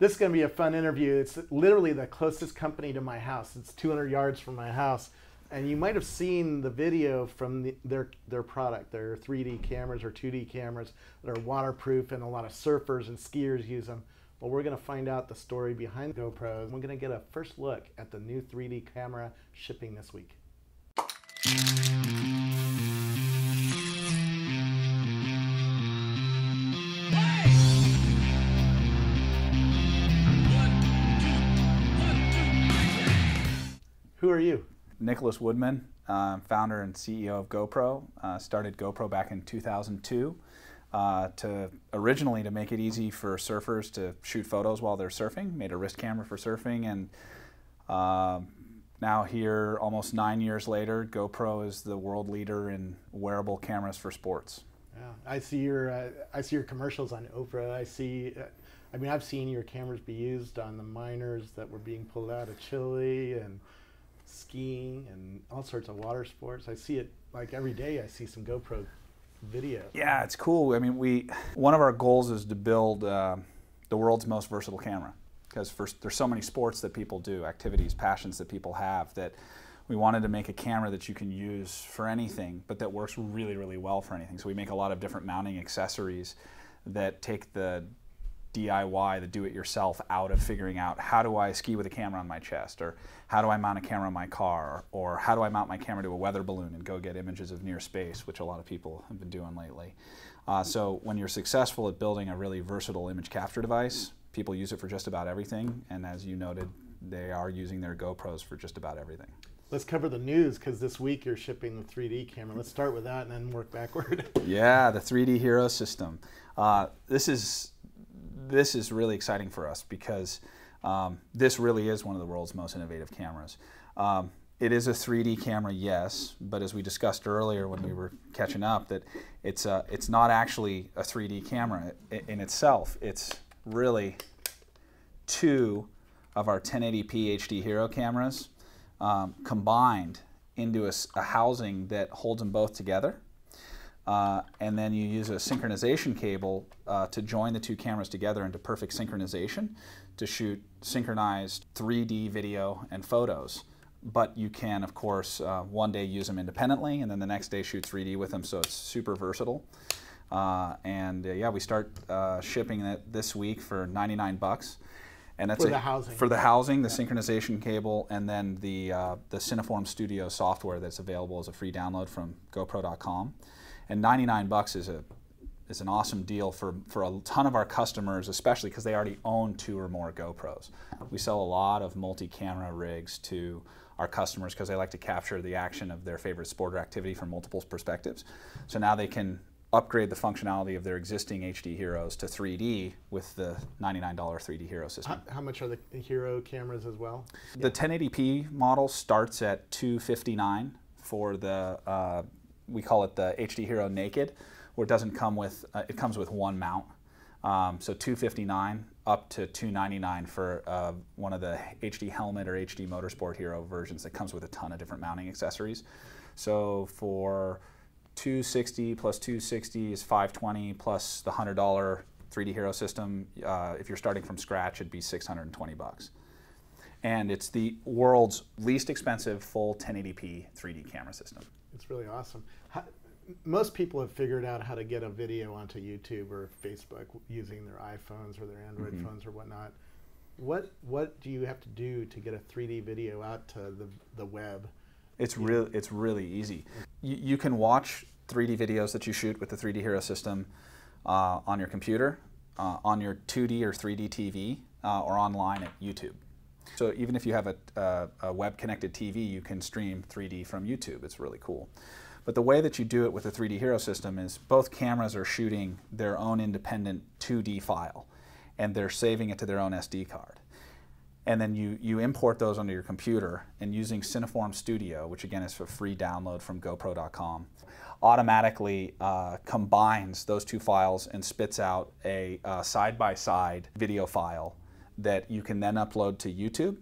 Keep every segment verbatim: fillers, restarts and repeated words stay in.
this is going to be a fun interview. It's literally the closest company to my house. It's two hundred yards from my house. And you might have seen the video from the, their, their product, their three D cameras or two D cameras that are waterproof, and a lot of surfers and skiers use them. Well, we're going to find out the story behind GoPro. We're going to get a first look at the new three D camera shipping this week. Who are you? Nicholas Woodman, uh, founder and C E O of GoPro. Uh, started GoPro back in two thousand two uh, to originally to make it easy for surfers to shoot photos while they're surfing. Made a wrist camera for surfing, and uh, now here almost nine years later, GoPro is the world leader in wearable cameras for sports. Yeah, I see your uh, I see your commercials on Oprah. I see. Uh, I mean, I've seen your cameras be used on the miners that were being pulled out of Chile and skiing and all sorts of water sports. I see it like every day. I see some GoPro video. Yeah, it's cool. I mean, we one of our goals is to build uh, the world's most versatile camera, because there's so many sports that people do, activities, passions that people have, that we wanted to make a camera that you can use for anything, but that works really, really well for anything. So we make a lot of different mounting accessories that take the D I Y, the do-it-yourself, out of figuring out how do I ski with a camera on my chest, or how do I mount a camera on my car, or, or how do I mount my camera to a weather balloon and go get images of near space, which a lot of people have been doing lately. Uh, so when you're successful at building a really versatile image capture device, people use it for just about everything, and as you noted, they are using their GoPros for just about everything. Let's cover the news, because this week you're shipping the three D camera. Let's start with that and then work backward. Yeah, the three D Hero System. Uh, this is This is really exciting for us, because um, this really is one of the world's most innovative cameras. Um, it is a three D camera, yes, but as we discussed earlier when we were catching up, that it's, a, it's not actually a three D camera in itself. It's really two of our ten eighty p H D Hero cameras um, combined into a, a housing that holds them both together. Uh, and then you use a synchronization cable uh, to join the two cameras together into perfect synchronization to shoot synchronized three D video and photos. But you can, of course, uh, one day use them independently, and then the next day shoot three D with them, so it's super versatile. Uh, and uh, yeah, we start uh, shipping it this week for ninety-nine bucks. And that's for a, the housing. For the housing, the yeah. synchronization cable, and then the, uh, the Cineform Studio software that's available as a free download from GoPro dot com. And ninety-nine bucks is a is an awesome deal for for a ton of our customers, especially because they already own two or more GoPros. We sell a lot of multi-camera rigs to our customers because they like to capture the action of their favorite sport or activity from multiple perspectives. So now they can upgrade the functionality of their existing H D Heroes to three D with the ninety-nine dollar three D Hero System. How, how much are the Hero cameras as well? The ten eighty p model starts at two fifty-nine for the uh, we call it the H D Hero Naked, where it doesn't come with, uh, it comes with one mount. Um, so two fifty-nine up to two ninety-nine for uh, one of the H D Helmet or H D Motorsport Hero versions that comes with a ton of different mounting accessories. So for two sixty plus two sixty is five twenty plus the one hundred dollar three D Hero System. Uh, if you're starting from scratch, it'd be six hundred twenty bucks. And it's the world's least expensive full ten eighty p three D camera system. It's really awesome. How, most people have figured out how to get a video onto YouTube or Facebook using their iPhones or their Android mm-hmm. phones or whatnot. What what do you have to do to get a three D video out to the, the web? It's, real, it's really easy. You, you can watch three D videos that you shoot with the three D Hero System uh, on your computer, uh, on your two D or three D T V, uh, or online at YouTube. So even if you have a, uh, a web-connected T V, you can stream three D from YouTube. It's really cool. But the way that you do it with the three D Hero System is both cameras are shooting their own independent two D file, and they're saving it to their own S D card. And then you, you import those onto your computer, and using Cineform Studio, which again is for free download from GoPro dot com, automatically uh, combines those two files and spits out a side-by-side video file that you can then upload to YouTube,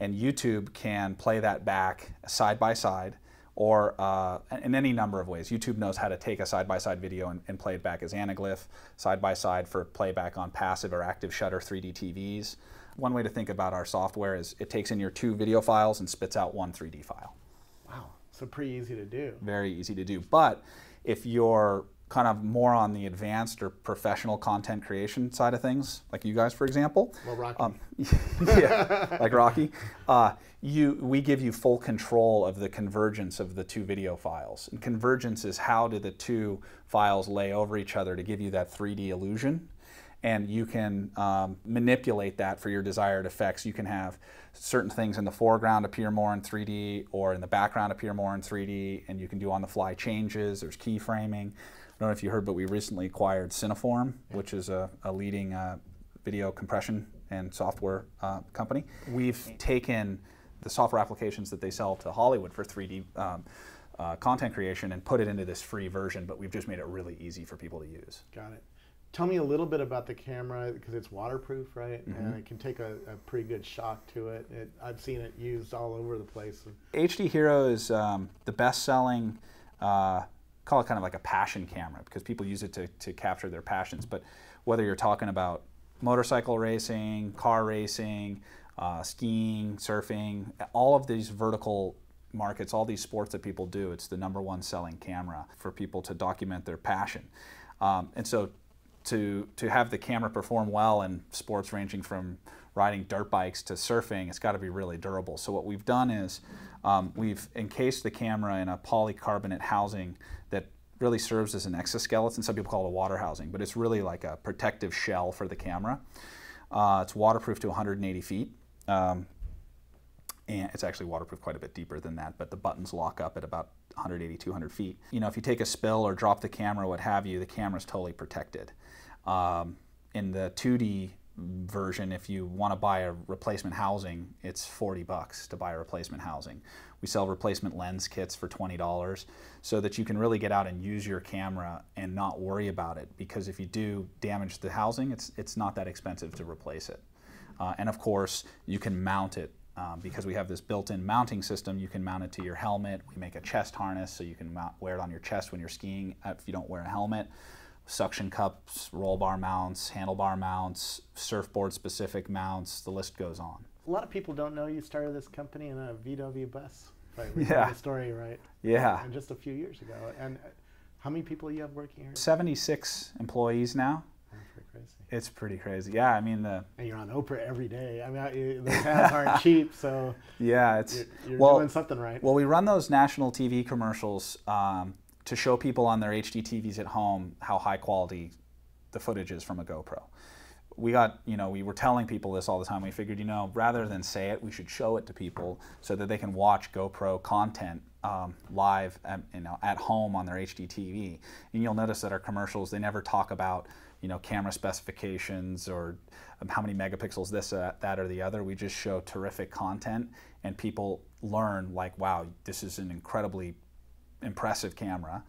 and YouTube can play that back side by side or uh, in any number of ways. YouTube knows how to take a side-by-side video and, and play it back as anaglyph, side-by-side for playback on passive or active shutter three D T Vs. One way to think about our software is it takes in your two video files and spits out one three D file. Wow, so pretty easy to do. Very easy to do, but if you're kind of more on the advanced or professional content creation side of things, like you guys, for example. Well, Rocky. Um, yeah, like Rocky. Uh, you, we give you full control of the convergence of the two video files. And convergence is how do the two files lay over each other to give you that three D illusion. And you can um, manipulate that for your desired effects. You can have certain things in the foreground appear more in three D, or in the background appear more in three D, and you can do on-the-fly changes. There's keyframing. I don't know if you heard, but we recently acquired Cineform, which is a, a leading uh, video compression and software uh, company. We've taken the software applications that they sell to Hollywood for three D um, uh, content creation and put it into this free version, but we've just made it really easy for people to use. Got it. Tell me a little bit about the camera, because it's waterproof, right? Mm-hmm. And it can take a, a pretty good shock to it. it. I've seen it used all over the place. H D Hero is um, the best-selling, uh, call it kind of like a passion camera, because people use it to, to capture their passions. But whether you're talking about motorcycle racing, car racing, uh, skiing, surfing, all of these vertical markets, all these sports that people do, it's the number one selling camera for people to document their passion. Um, and so To, to have the camera perform well in sports ranging from riding dirt bikes to surfing, it's got to be really durable. So what we've done is um, we've encased the camera in a polycarbonate housing that really serves as an exoskeleton. Some people call it a water housing, but it's really like a protective shell for the camera. Uh, it's waterproof to one hundred eighty feet. Um, and it's actually waterproof quite a bit deeper than that, but the buttons lock up at about one hundred eighty, two hundred feet. You know, if you take a spill or drop the camera, what have you, the camera's totally protected. Um, in the two D version, if you want to buy a replacement housing, it's forty bucks to buy a replacement housing. We sell replacement lens kits for twenty dollars so that you can really get out and use your camera and not worry about it, because if you do damage the housing, it's, it's not that expensive to replace it. Uh, and of course, you can mount it. Um, because we have this built-in mounting system, you can mount it to your helmet. We make a chest harness so you can mount, wear it on your chest when you're skiing if you don't wear a helmet. Suction cups, roll bar mounts, handlebar mounts, surfboard-specific mounts, the list goes on. A lot of people don't know you started this company in a V W bus. Right, we yeah. the story, right? Yeah. And just a few years ago. And how many people do you have working here? seventy-six employees now. Crazy. It's pretty crazy. Yeah, I mean the. And you're on Oprah every day. I mean, the ads aren't cheap, so. Yeah, it's you're, you're well, doing something right. Well, we run those national T V commercials um, to show people on their H D T Vs at home how high quality the footage is from a GoPro. We got, you know, we were telling people this all the time. We figured, you know, rather than say it, we should show it to people so that they can watch GoPro content Um, live at, you know, at home on their H D T V. And you'll notice that our commercials, they never talk about, you know, camera specifications or um, how many megapixels this, uh, that, or the other. We just show terrific content and people learn like, wow, this is an incredibly impressive camera.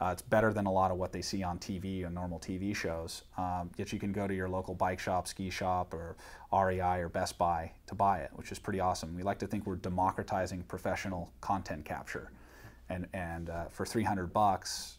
Uh, it's better than a lot of what they see on T V and normal T V shows. Um, yet you can go to your local bike shop, ski shop, or R E I or Best Buy to buy it, which is pretty awesome. We like to think we're democratizing professional content capture, and and uh, for three hundred bucks,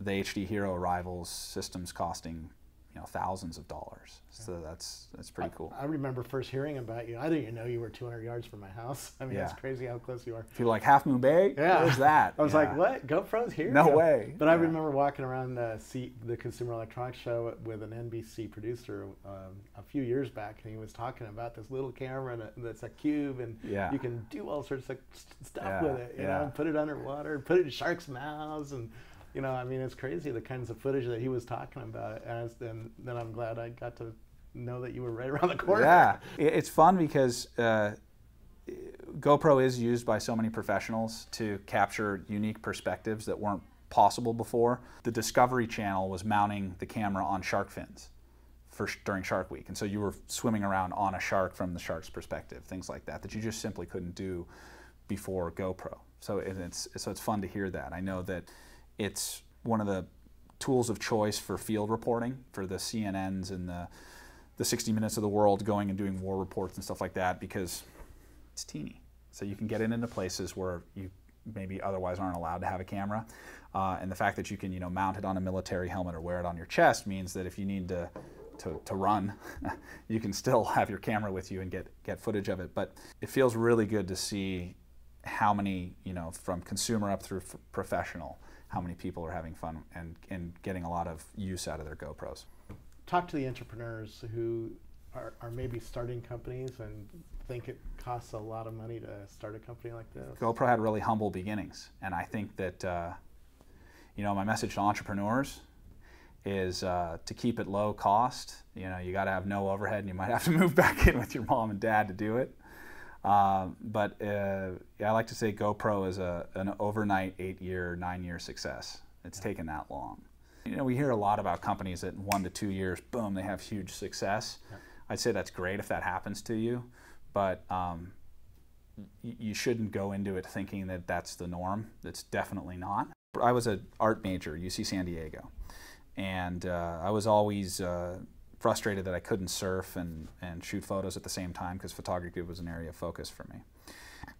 the H D Hero rivals systems costing, you know, thousands of dollars. So yeah. that's that's pretty I, cool. I remember first hearing about you. I didn't even know you were two hundred yards from my house. I mean, yeah. It's crazy how close you are. People like Half Moon Bay. Yeah, where's that? I was yeah. like, what? GoPro's here? No yeah. way. But yeah. I remember walking around the C the Consumer Electronics Show with an N B C producer um, a few years back, and he was talking about this little camera and a, that's a cube, and yeah. you can do all sorts of stuff yeah. with it. You yeah. know, put it underwater, put it in sharks' mouths, and you know, I mean, it's crazy the kinds of footage that he was talking about, and then, then I'm glad I got to know that you were right around the corner. Yeah, it's fun because uh, GoPro is used by so many professionals to capture unique perspectives that weren't possible before. The Discovery Channel was mounting the camera on shark fins for during Shark Week, and so you were swimming around on a shark from the shark's perspective, things like that, that you just simply couldn't do before GoPro. So it's, so it's fun to hear that. I know that it's one of the tools of choice for field reporting, for the C N Ns and the, the sixty minutes of the world going and doing war reports and stuff like that, because it's teeny. So you can get it into places where you maybe otherwise aren't allowed to have a camera. Uh, and the fact that you can, you know, mount it on a military helmet or wear it on your chest means that if you need to To, to run, you can still have your camera with you and get get footage of it. But it feels really good to see how many, you know, from consumer up through professional, how many people are having fun and and getting a lot of use out of their GoPros. Talk to the entrepreneurs who are, are maybe starting companies and think it costs a lot of money to start a company like this. GoPro had really humble beginnings, and I think that uh, you know, my message to entrepreneurs is uh, to keep it low cost. You know, you got to have no overhead, and you might have to move back in with your mom and dad to do it. Uh, but uh, I like to say GoPro is a, an overnight eight-year, nine-year success. It's yeah. taken that long. You know, we hear a lot about companies that in one to two years, boom, they have huge success. Yeah. I'd say that's great if that happens to you, but um, you shouldn't go into it thinking that that's the norm. That's definitely not. I was an art major, U C San Diego. And uh, I was always uh, frustrated that I couldn't surf and, and shoot photos at the same time, because photography was an area of focus for me.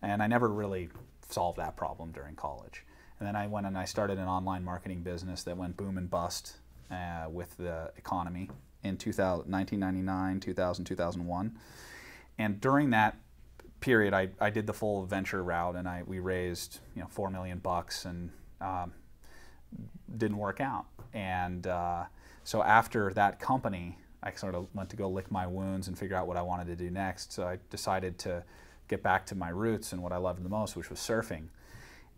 And I never really solved that problem during college. And then I went and I started an online marketing business that went boom and bust uh, with the economy in nineteen ninety-nine, two thousand, two thousand one. And during that period, I, I did the full venture route, and I, we raised, you know, four million bucks, and um, didn't work out. And uh, so after that company, I sort of went to go lick my wounds and figure out what I wanted to do next. So I decided to get back to my roots and what I loved the most, which was surfing.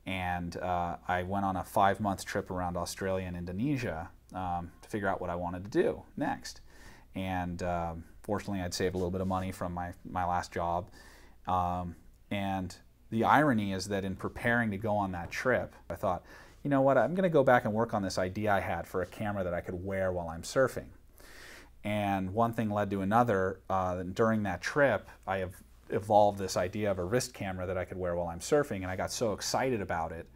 And uh, I went on a five-month trip around Australia and Indonesia um, to figure out what I wanted to do next. And um, fortunately, I'd saved a little bit of money from my, my last job. Um, and the irony is that in preparing to go on that trip, I thought, you know what, I'm going to go back and work on this idea I had for a camera that I could wear while I'm surfing. And one thing led to another. Uh, during that trip, I have evolved this idea of a wrist camera that I could wear while I'm surfing, and I got so excited about it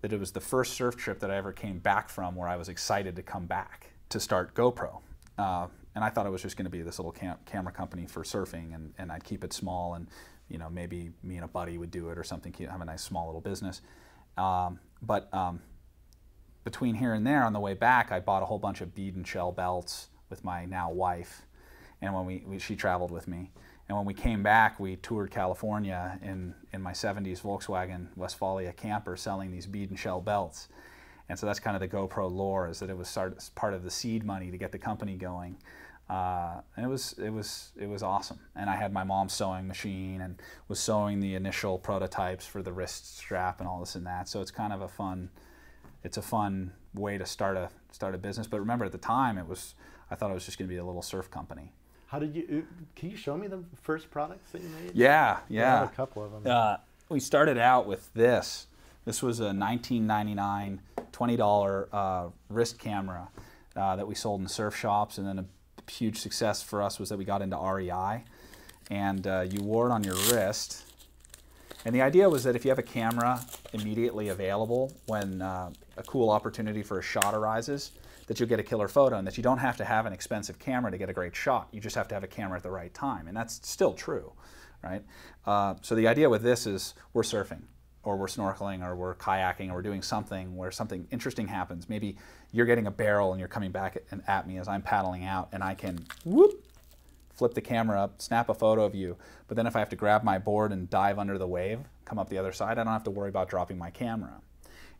that it was the first surf trip that I ever came back from where I was excited to come back to start GoPro. Uh, and I thought it was just going to be this little cam camera company for surfing, and, and I'd keep it small, and you know, maybe me and a buddy would do it or something, have a nice small little business. Um, But um, between here and there, on the way back, I bought a whole bunch of bead and shell belts with my now wife, and when we, we she traveled with me. And when we came back, we toured California in in my seventies Volkswagen Westfalia camper, selling these bead and shell belts. And so that's kind of the GoPro lore, is that it was start, part of the seed money to get the company going. Uh, and it was it was it was awesome. And I had my mom's sewing machine and was sewing the initial prototypes for the wrist strap and all this and that. So it's kind of a fun, it's a fun way to start a start a business. But remember, at the time, it was I thought it was just going to be a little surf company. How did you? Can you show me the first products that you made? Yeah, yeah, I have a couple of them. Uh, we started out with this. This was a nineteen ninety-nine twenty dollar uh, wrist camera uh, that we sold in surf shops, and then a huge success for us was that we got into R E I, and uh, you wore it on your wrist. And the idea was that if you have a camera immediately available when uh, a cool opportunity for a shot arises, that you'll get a killer photo, and that you don't have to have an expensive camera to get a great shot. You just have to have a camera at the right time, and that's still true, right? Uh, so the idea with this is we're surfing, or we're snorkeling, or we're kayaking, or we're doing something where something interesting happens. Maybe you're getting a barrel and you're coming back at, at me as I'm paddling out, and I can whoop, flip the camera up, snap a photo of you. But then if I have to grab my board and dive under the wave, come up the other side, I don't have to worry about dropping my camera.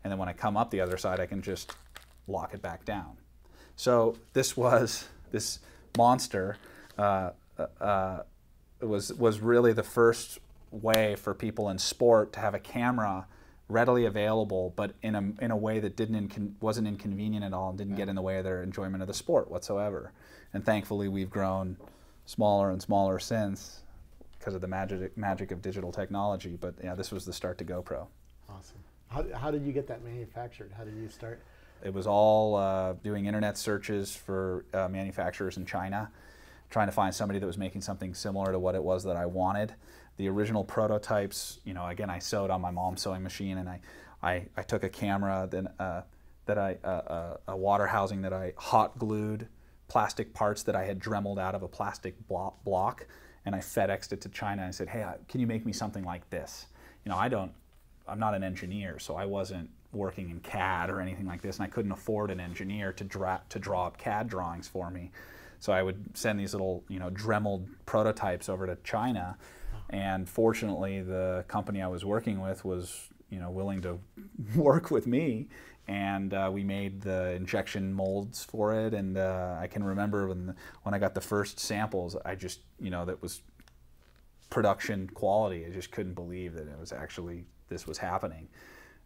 And then when I come up the other side, I can just lock it back down. So this was, this monster uh, uh, was, was really the first way for people in sport to have a camera readily available, but in a, in a way that didn't incon wasn't inconvenient at all, and didn't yeah. get in the way of their enjoyment of the sport whatsoever. And thankfully, we've grown smaller and smaller since because of the magic, magic of digital technology. But yeah, this was the start to GoPro. Awesome. How, how did you get that manufactured? How did you start? It was all uh, doing internet searches for uh, manufacturers in China, trying to find somebody that was making something similar to what it was that I wanted. The original prototypes, you know, again, I sewed on my mom's sewing machine, and I, I, I took a camera, then uh, that I, uh, uh, a water housing that I hot glued plastic parts that I had dremeled out of a plastic block, and I FedExed it to China. And I said, hey, can you make me something like this? You know, I don't, I'm not an engineer, so I wasn't working in C A D or anything like this, and I couldn't afford an engineer to draw to draw up C A D drawings for me. So I would send these little, you know, Dremel prototypes over to China, and fortunately, the company I was working with was, you know, willing to work with me, and uh, we made the injection molds for it. And uh, I can remember when the, when I got the first samples, I just, you know, that was production quality. I just couldn't believe that it was actually this was happening.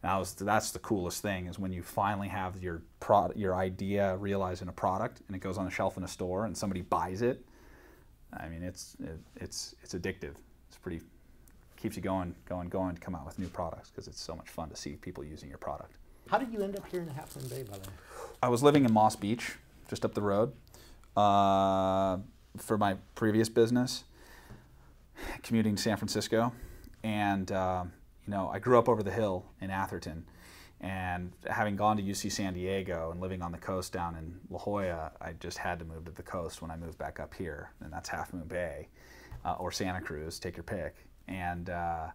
That was, that's the coolest thing, is when you finally have your product, your idea realized in a product, and it goes on a shelf in a store and somebody buys it. I mean, it's it, it's it's addictive. It's pretty, keeps you going, going, going to come out with new products, because it's so much fun to see people using your product. How did you end up here in Half Moon Bay, by the way? I was living in Moss Beach, just up the road, uh, for my previous business, commuting to San Francisco, and. Uh, You know, I grew up over the hill in Atherton, and having gone to U C San Diego and living on the coast down in La Jolla, I just had to move to the coast when I moved back up here, and that's Half Moon Bay uh, or Santa Cruz, take your pick, and uh,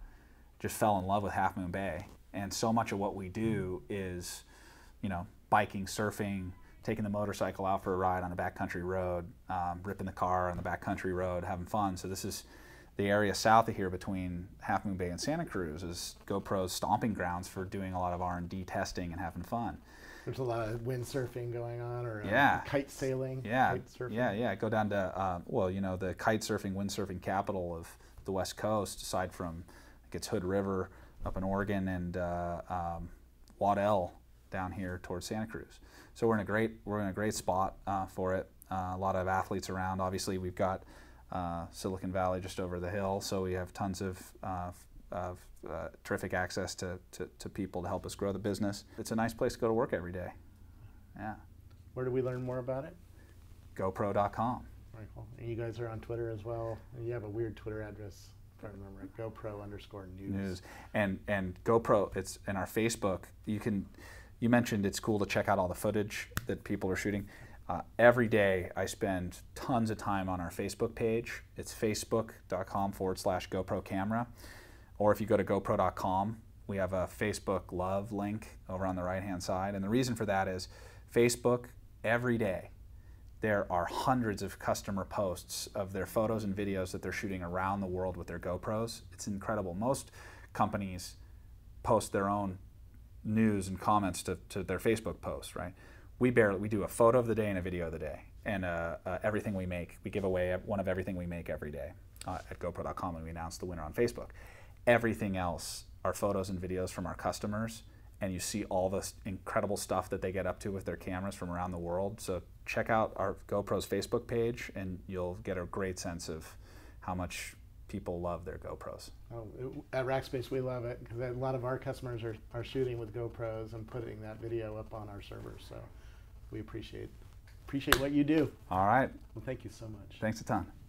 just fell in love with Half Moon Bay. And so much of what we do is, you know, biking, surfing, taking the motorcycle out for a ride on a backcountry road, um, ripping the car on the backcountry road, having fun. So this is the area south of here between Half Moon Bay and Santa Cruz is GoPro's stomping grounds for doing a lot of R and D testing and having fun. There's a lot of windsurfing going on, or yeah. um, kite sailing. Yeah, kite surfing. yeah, yeah. Go down to, uh, well, you know, the kite surfing, windsurfing capital of the West Coast, aside from, I think it's Hood River up in Oregon, and uh, um, Waddell down here towards Santa Cruz. So we're in a great, we're in a great spot uh, for it. Uh, a lot of athletes around. Obviously, we've got Uh, Silicon Valley just over the hill, so we have tons of, uh, of uh, terrific access to, to, to people to help us grow the business. It's a nice place to go to work every day. Yeah. Where do we learn more about it? GoPro dot com. Very cool. And you guys are on Twitter as well. You have a weird Twitter address, if I remember it. GoPro underscore news. News. And, and GoPro, it's in our Facebook. You can, you mentioned it's cool to check out all the footage that people are shooting. Uh, every day I spend tons of time on our Facebook page. It's facebook.com forward slash GoPro camera. Or if you go to GoPro dot com, we have a Facebook Love link over on the right-hand side. And the reason for that is Facebook, every day, there are hundreds of customer posts of their photos and videos that they're shooting around the world with their GoPros. It's incredible. Most companies post their own news and comments to, to their Facebook posts, right? We barely, we do a photo of the day and a video of the day, and uh, uh, everything we make, we give away one of everything we make every day uh, at GoPro dot com, and we announce the winner on Facebook. Everything else are photos and videos from our customers, and you see all this incredible stuff that they get up to with their cameras from around the world. So check out our GoPro's Facebook page, and you'll get a great sense of how much people love their GoPros. Oh, at Rackspace, we love it, because a lot of our customers are, are shooting with GoPros and putting that video up on our servers. So. We appreciate appreciate what you do. All right. Well, thank you so much. Thanks a ton.